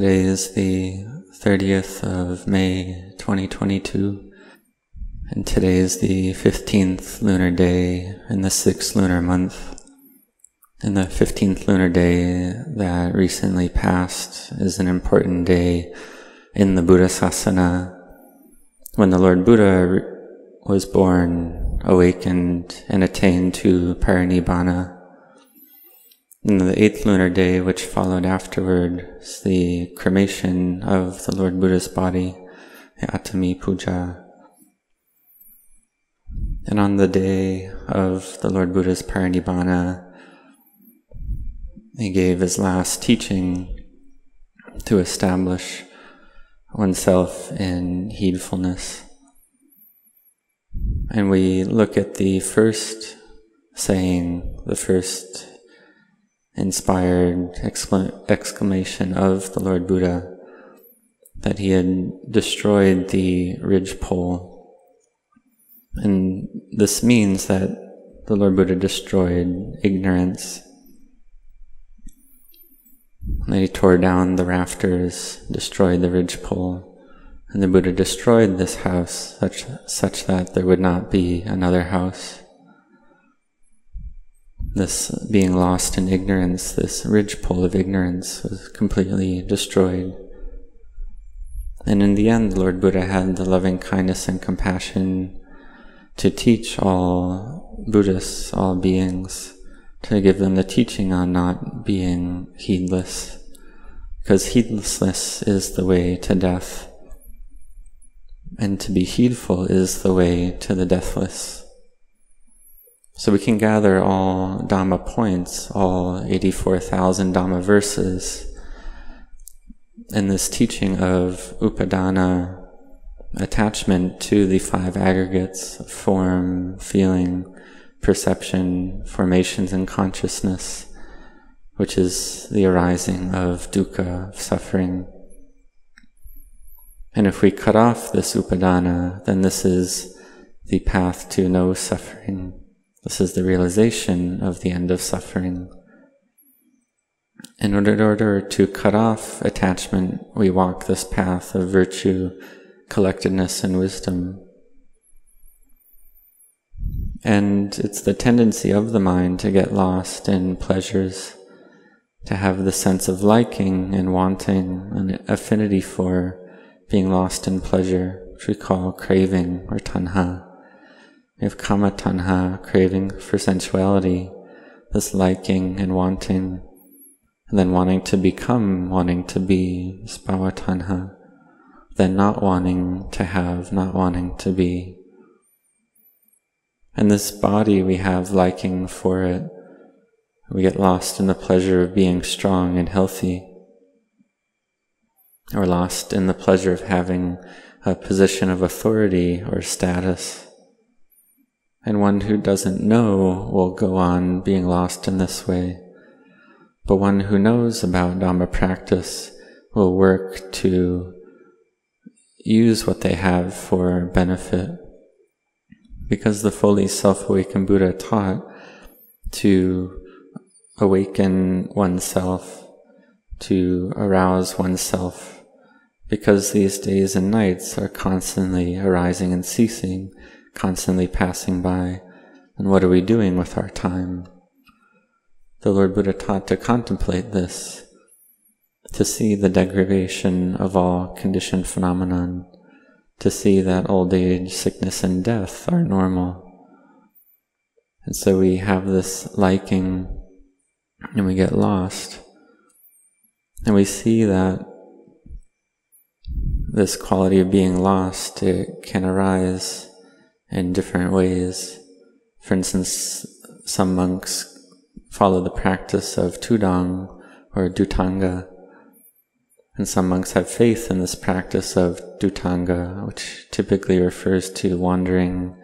Today is the 30th of May 2022, and today is the 15th lunar day in the 6th lunar month. And the 15th lunar day that recently passed is an important day in the Buddha Sasana. When the Lord Buddha was born, awakened, and attained to Parinibbana. And the 8th lunar day, which followed afterward, is the cremation of the Lord Buddha's body, the Atami Puja. And on the day of the Lord Buddha's Parinibbana, he gave his last teaching to establish oneself in heedfulness. And we look at the first saying, the first inspired exclamation of the Lord Buddha, that he had destroyed the ridgepole. And this means that the Lord Buddha destroyed ignorance. And he tore down the rafters, destroyed the ridgepole, and the Buddha destroyed this house such that there would not be another house. This being lost in ignorance, this ridgepole of ignorance was completely destroyed. And in the end, the Lord Buddha had the loving kindness and compassion to teach all Buddhists, all beings, to give them the teaching on not being heedless, because heedlessness is the way to death, and to be heedful is the way to the deathless. So we can gather all Dhamma points, all 84,000 Dhamma verses, in this teaching of Upadana, attachment to the 5 aggregates of form, feeling, perception, formations, and consciousness, which is the arising of dukkha, of suffering. And if we cut off this Upadana, then this is the path to no suffering. This is the realization of the end of suffering. In order to cut off attachment, we walk this path of virtue, collectedness, and wisdom. And it's the tendency of the mind to get lost in pleasures, to have the sense of liking and wanting, an affinity for, being lost in pleasure, which we call craving or tanha. We have kama tanha, craving for sensuality, this liking and wanting, and then wanting to become, wanting to be, bhava tanha, then not wanting to have, not wanting to be. And this body, we have liking for it. We get lost in the pleasure of being strong and healthy, or lost in the pleasure of having a position of authority or status. And one who doesn't know will go on being lost in this way. But one who knows about Dhamma practice will work to use what they have for benefit. Because the fully self-awakened Buddha taught to awaken oneself, to arouse oneself, because these days and nights are constantly arising and ceasing, constantly passing by, and what are we doing with our time? The Lord Buddha taught to contemplate this, to see the degradation of all conditioned phenomenon, to see that old age, sickness, and death are normal. And so we have this liking, and we get lost, and we see that this quality of being lost, it can arise in different ways. For instance, some monks follow the practice of Tudong or Dutanga, and some monks have faith in this practice of Dutanga, which typically refers to wandering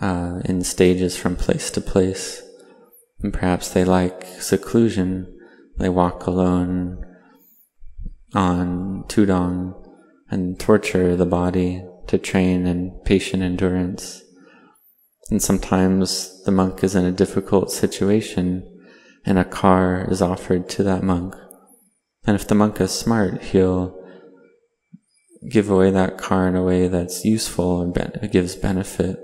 in stages from place to place. And perhaps they like seclusion. They walk alone on Tudong and torture the body to train in patient endurance. And sometimes the monk is in a difficult situation and a car is offered to that monk. And if the monk is smart, he'll give away that car in a way that's useful and gives benefit.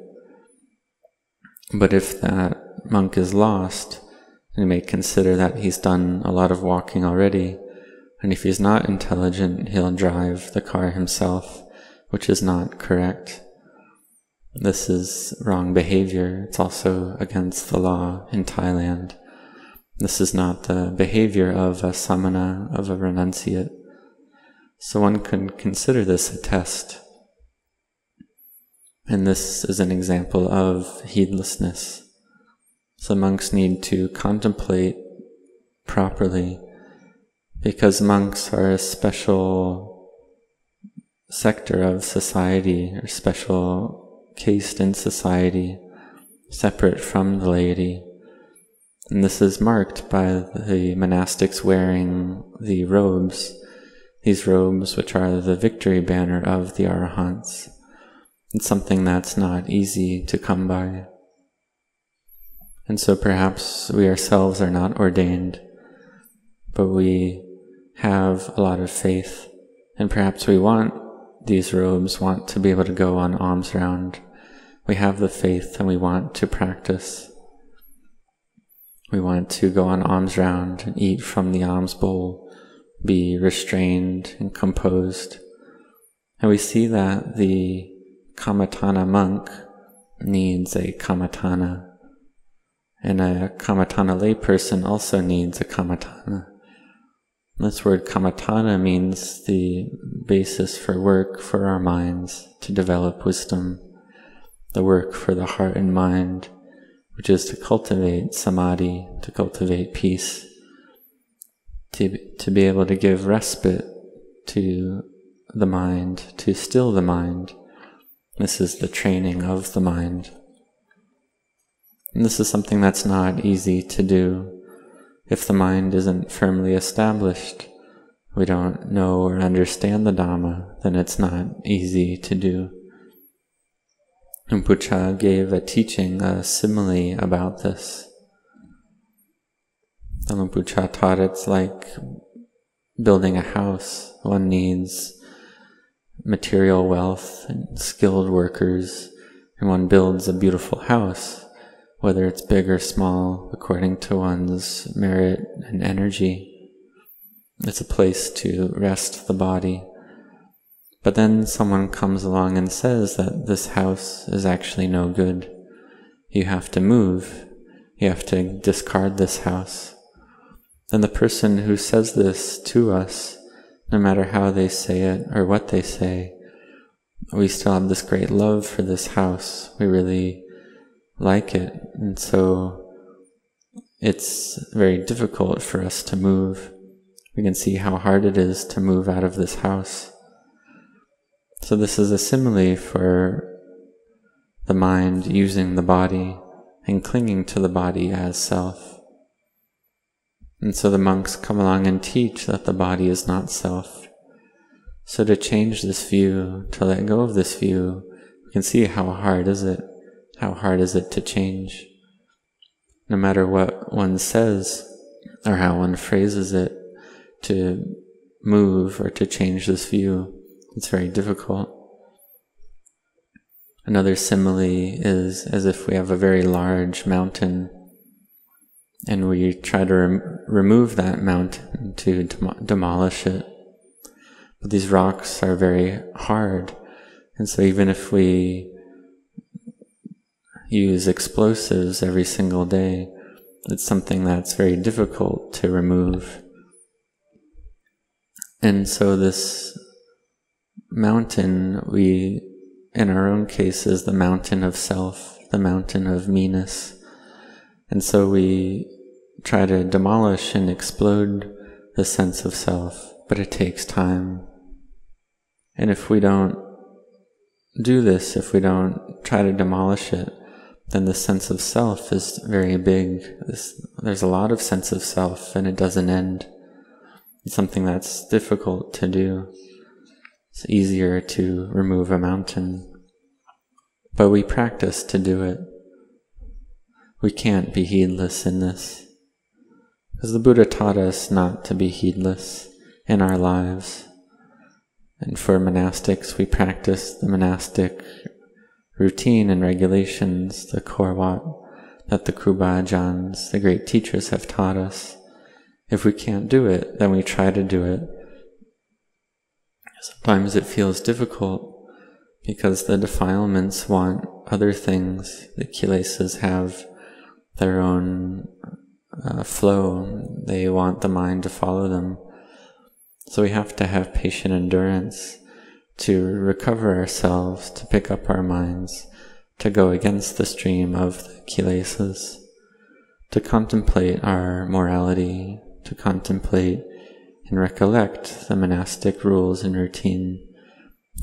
But if that monk is lost, he may consider that he's done a lot of walking already, and if he's not intelligent, he'll drive the car himself, which is not correct. This is wrong behavior. It's also against the law in Thailand. This is not the behavior of a samana, of a renunciate. So one can consider this a test. And this is an example of heedlessness. So monks need to contemplate properly, because monks are a special sector of society, or special caste in society, separate from the laity. And this is marked by the monastics wearing the robes, these robes which are the victory banner of the Arahants. It's something that's not easy to come by. And so perhaps we ourselves are not ordained, but we have a lot of faith, and perhaps we want these robes, want to be able to go on alms round. We have the faith and we want to practice. We want to go on alms round and eat from the alms bowl, be restrained and composed. And we see that the Kammatthana monk needs a Kammatthana, and a Kammatthana layperson also needs a Kammatthana. This word Kammatthana means the basis for work for our minds to develop wisdom, the work for the heart and mind, which is to cultivate samadhi, to cultivate peace, to be able to give respite to the mind, to still the mind. This is the training of the mind. And this is something that's not easy to do. If the mind isn't firmly established, we don't know or understand the Dhamma, then it's not easy to do. Luang Por Chah gave a teaching, a simile about this. Luang Por Chah taught it's like building a house. One needs material wealth and skilled workers, and one builds a beautiful house, whether it's big or small, according to one's merit and energy. It's a place to rest the body. But then someone comes along and says that this house is actually no good. You have to move. You have to discard this house. And the person who says this to us, no matter how they say it or what they say, we still have this great love for this house. We really like it. And so it's very difficult for us to move. We can see how hard it is to move out of this house. So this is a simile for the mind using the body and clinging to the body as self. And so the monks come along and teach that the body is not self. So to change this view, to let go of this view, we can see how hard is it. How hard is it to change? No matter what one says or how one phrases it, to move or to change this view, it's very difficult. Another simile is as if we have a very large mountain, and we try to remove that mountain, to demolish it. But these rocks are very hard, and so even if we use explosives every single day, it's something that's very difficult to remove. And so this mountain, we, in our own case, is the mountain of self, the mountain of meanness. And so we try to demolish and explode the sense of self, but it takes time. And if we don't do this, if we don't try to demolish it, then the sense of self is very big. There's a lot of sense of self, and it doesn't end. It's something that's difficult to do. It's easier to remove a mountain. But we practice to do it. We can't be heedless in this, because the Buddha taught us not to be heedless. in our lives. And for monastics, we practice the monastic routine and regulations, the Korawat, that the Kruba Ajahns, the great teachers, have taught us. If we can't do it, then we try to do it. Sometimes it feels difficult because the defilements want other things. The kilesas have their own flow. They want the mind to follow them. So we have to have patient endurance to recover ourselves, to pick up our minds, to go against the stream of the kilesas, to contemplate our morality, to contemplate and recollect the monastic rules and routine,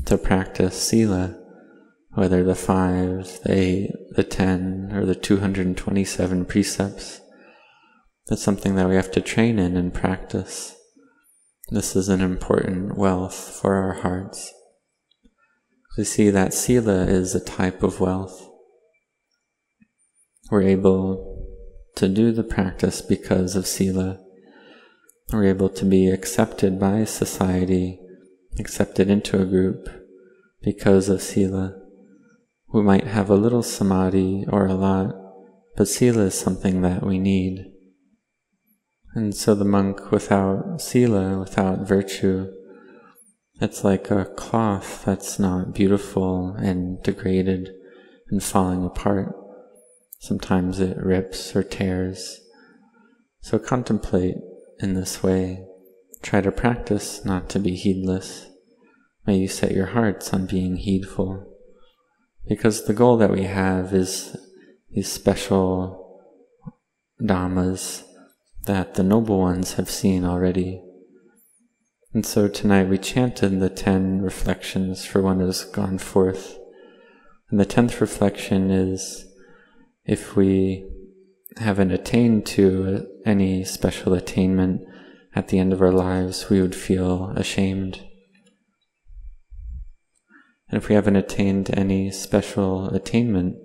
to practice sila, whether the 5, the 8, the 10, or the 227 precepts. That's something that we have to train in and practice. This is an important wealth for our hearts. We see that sila is a type of wealth. We're able to do the practice because of sila. We're able to be accepted by society, accepted into a group because of sila. We might have a little samadhi or a lot, but sila is something that we need. And so the monk without sila, without virtue, it's like a cloth that's not beautiful and degraded and falling apart. Sometimes it rips or tears. So contemplate in this way. Try to practice not to be heedless. May you set your hearts on being heedful. Because the goal that we have is these special dhammas that the noble ones have seen already. And so tonight we chanted the 10 reflections for one who has gone forth. And the 10th reflection is, if we haven't attained to any special attainment at the end of our lives, we would feel ashamed. And if we haven't attained any special attainment,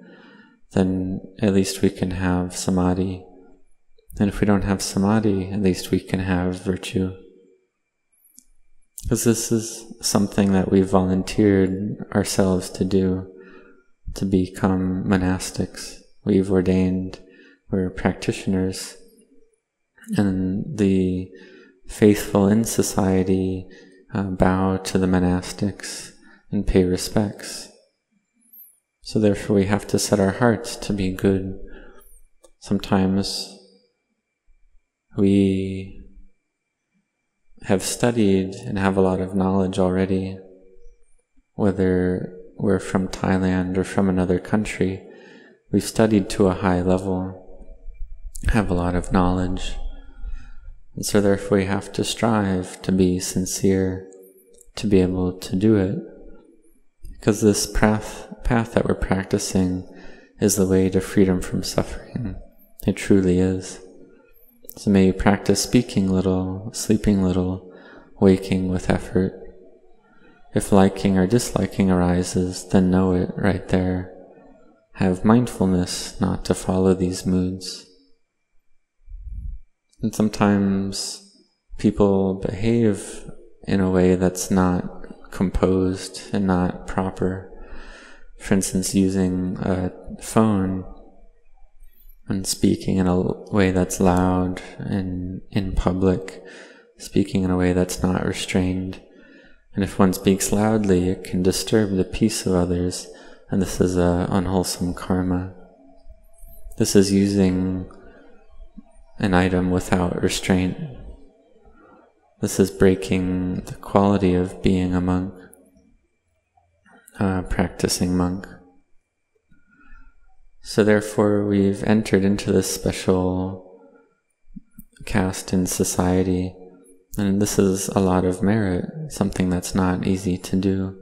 then at least we can have samadhi. And if we don't have samadhi, at least we can have virtue. Because this is something that we volunteered ourselves to do, to become monastics. We've ordained, we're practitioners, and the faithful in society bow to the monastics and pay respects. So therefore we have to set our hearts to be good. Sometimes we have studied and have a lot of knowledge already, whether we're from Thailand or from another country. We've studied to a high level, have a lot of knowledge. And so therefore we have to strive to be sincere, to be able to do it. Because this path that we're practicing is the way to freedom from suffering. It truly is. So may you practice speaking little, sleeping little, waking with effort. If liking or disliking arises, then know it right there. Have mindfulness not to follow these moods. And sometimes people behave in a way that's not composed and not proper. For instance, using a phone and speaking in a way that's loud and in public, speaking in a way that's not restrained. And if one speaks loudly, it can disturb the peace of others, and this is an unwholesome karma. This is using an item without restraint. This is breaking the quality of being a monk, a practicing monk. So therefore we've entered into this special caste in society, and this is a lot of merit, something that's not easy to do.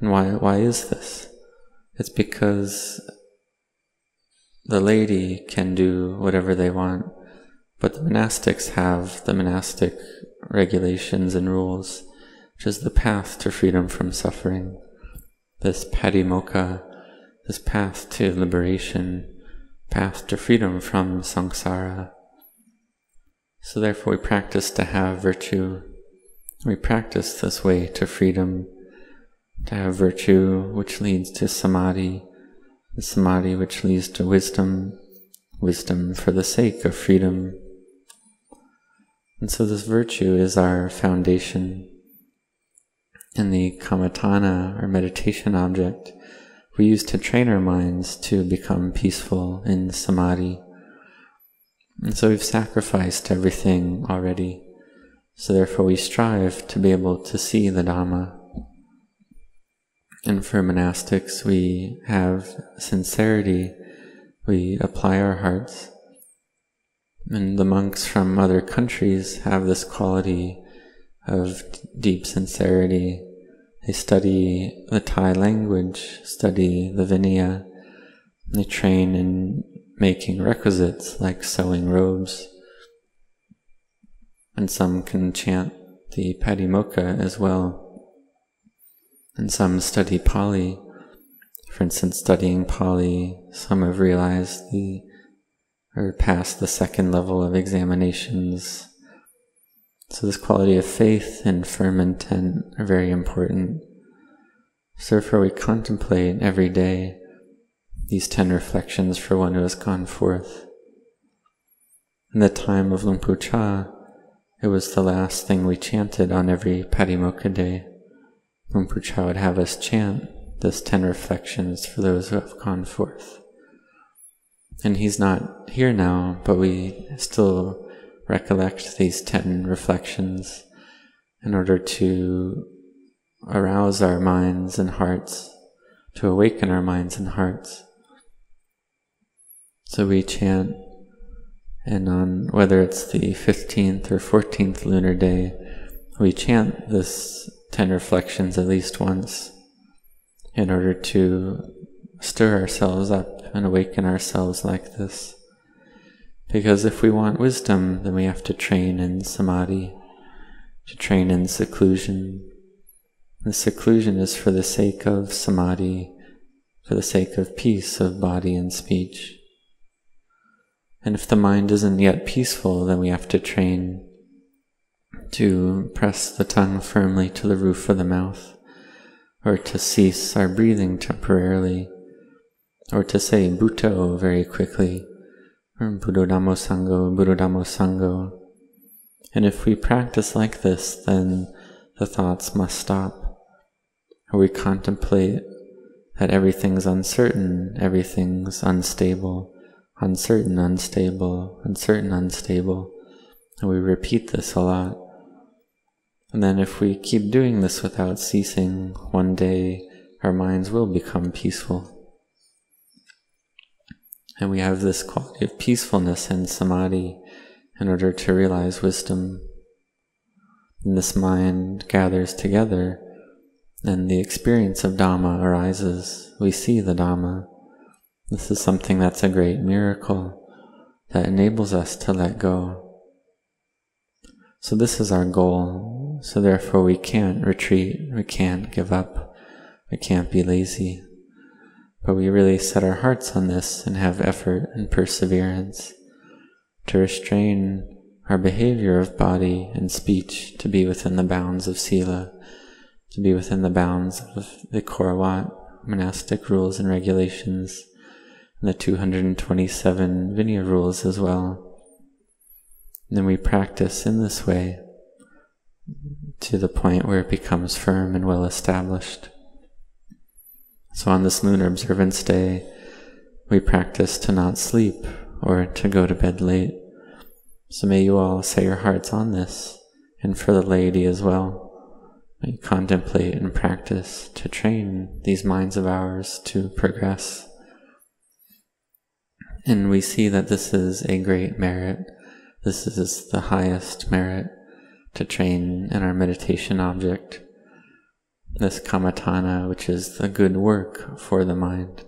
And why is this? It's because the laity can do whatever they want, but the monastics have the monastic regulations and rules, which is the path to freedom from suffering. This Patimokkha, this path to liberation, path to freedom from samsara. So therefore we practice to have virtue, We practice this way to freedom, to have virtue, which leads to samadhi, the samadhi which leads to wisdom, wisdom for the sake of freedom. And so this virtue is our foundation. In the Kammatthana, our meditation object, we use to train our minds to become peaceful in samadhi. And so we've sacrificed everything already. So therefore we strive to be able to see the Dhamma. And for monastics, we have sincerity. We apply our hearts. And the monks from other countries have this quality of deep sincerity. They study the Thai language, study the Vinaya. They train in making requisites like sewing robes. And some can chant the Patimokkha as well. And some study Pali. For instance, studying Pali, some have realized or passed the second level of examinations. So this quality of faith and firm intent are very important. So therefore we contemplate every day these 10 reflections for one who has gone forth. In the time of Luang Por Chah, it was the last thing we chanted on every Patimokkha day. Luang Por Chah would have us chant those 10 reflections for those who have gone forth. And he's not here now, but we still recollect these 10 reflections in order to arouse our minds and hearts, to awaken our minds and hearts. So we chant, and on whether it's the 15th or 14th lunar day, we chant this 10 reflections at least once in order to stir ourselves up and awaken ourselves like this. Because if we want wisdom, then we have to train in samadhi, to train in seclusion. And seclusion is for the sake of samadhi, for the sake of peace of body and speech. And if the mind isn't yet peaceful, then we have to train to press the tongue firmly to the roof of the mouth, or to cease our breathing temporarily, or to say Bhutto very quickly, or Buddhodhammo Sangho, Buddhodhammo Sangho. And if we practice like this, then the thoughts must stop. Or we contemplate that everything's uncertain, everything's unstable, uncertain, unstable, uncertain, unstable. And we repeat this a lot. And then if we keep doing this without ceasing, one day our minds will become peaceful. And we have this quality of peacefulness and samadhi in order to realize wisdom. And this mind gathers together, and the experience of Dhamma arises. We see the Dhamma. This is something that's a great miracle that enables us to let go. So this is our goal. So therefore we can't retreat, we can't give up, we can't be lazy. But we really set our hearts on this and have effort and perseverance to restrain our behavior of body and speech to be within the bounds of sila, to be within the bounds of the Korawat monastic rules and regulations, and the 227 Vinaya rules as well. And then we practice in this way to the point where it becomes firm and well established. So on this lunar observance day, we practice to not sleep or to go to bed late. So may you all set your hearts on this, and for the laity as well. May contemplate and practice to train these minds of ours to progress. And we see that this is a great merit. This is the highest merit to train in our meditation object. This Kammatthana, which is the good work for the mind.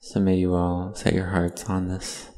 So may you all set your hearts on this.